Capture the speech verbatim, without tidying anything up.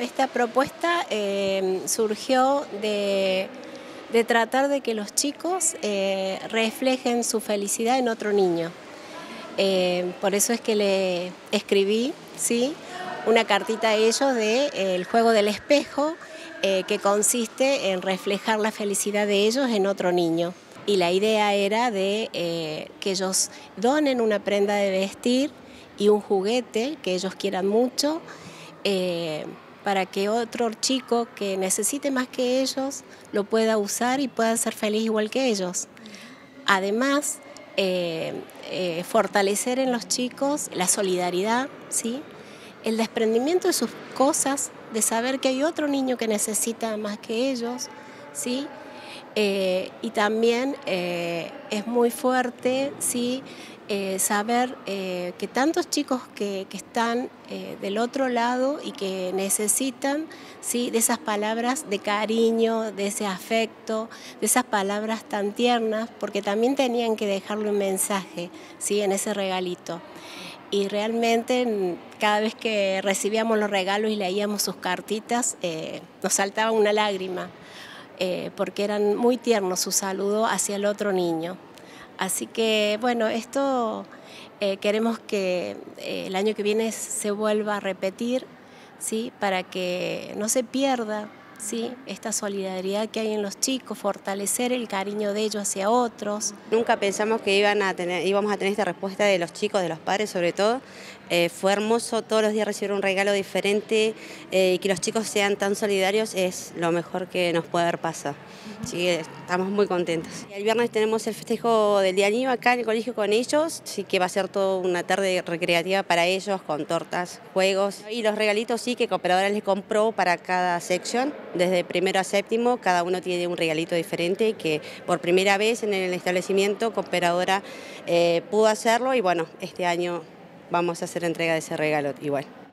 Esta propuesta eh, surgió de, de tratar de que los chicos eh, reflejen su felicidad en otro niño. Eh, por eso es que le escribí, ¿sí?, una cartita a ellos de eh, El juego del espejo, eh, que consiste en reflejar la felicidad de ellos en otro niño. Y la idea era de eh, que ellos donen una prenda de vestir y un juguete que ellos quieran mucho, eh, para que otro chico que necesite más que ellos lo pueda usar y pueda ser feliz igual que ellos. Además, eh, eh, fortalecer en los chicos la solidaridad, ¿sí?, el desprendimiento de sus cosas, de saber que hay otro niño que necesita más que ellos, ¿sí? Eh, y también eh, es muy fuerte, ¿sí?, Eh, saber eh, que tantos chicos que, que están eh, del otro lado y que necesitan, ¿sí?, de esas palabras de cariño, de ese afecto, de esas palabras tan tiernas, porque también tenían que dejarle un mensaje, ¿sí?, en ese regalito. Y realmente cada vez que recibíamos los regalos y leíamos sus cartitas, eh, nos saltaba una lágrima, eh, porque eran muy tiernos su saludo hacia el otro niño. Así que, bueno, esto eh, queremos que eh, el año que viene se vuelva a repetir, ¿sí?, para que no se pierda, ¿sí?, esta solidaridad que hay en los chicos, fortalecer el cariño de ellos hacia otros. Nunca pensamos que iban a tener, íbamos a tener esta respuesta de los chicos, de los padres sobre todo. Eh, fue hermoso todos los días recibir un regalo diferente, eh, y que los chicos sean tan solidarios es lo mejor que nos puede haber pasado. Así que estamos muy contentos. El viernes tenemos el festejo del Día del Niño acá en el colegio con ellos, así que va a ser toda una tarde recreativa para ellos, con tortas, juegos. Y los regalitos sí que Cooperadoras les compró para cada sección, desde primero a séptimo, cada uno tiene un regalito diferente, y que por primera vez en el establecimiento Cooperadora eh, pudo hacerlo, y bueno, este año vamos a hacer entrega de ese regalo igual.